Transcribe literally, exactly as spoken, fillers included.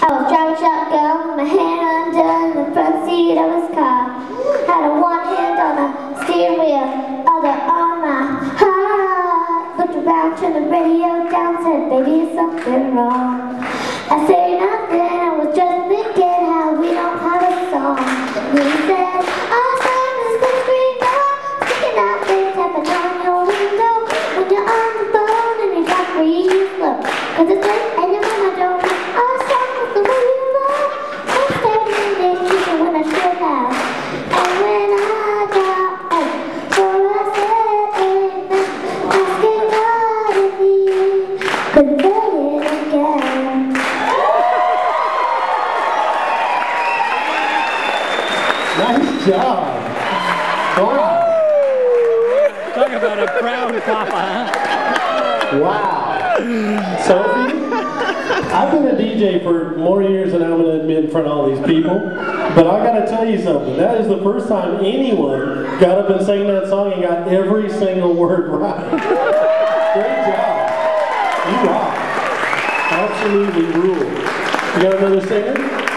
I was driving shotgun, my hand under the front seat of his car. Had a one hand on the steering wheel, other on my heart. Looked around, turned the radio down, said, baby, something wrong. I say nothing, I was just thinking how we don't have a song. And he said, our song is the screen door, sticking out there, tapping on your window. When you're on the phone and you're not free, you slow. Cause it's late and you're on my door. Our song is the way you love. I'm standing there, even when I should have. And when I got up, for I said, ain't nothing, asking God of you. Could play it again. Nice job. Wow. Talk about a proud papa, huh? Wow. Sophie, I've been a D J for more years than I'm going to admit in front of all these people, but I got to tell you something. That is the first time anyone got up and sang that song and got every single word right. Great job. You rock. Absolutely rule. You got another singer?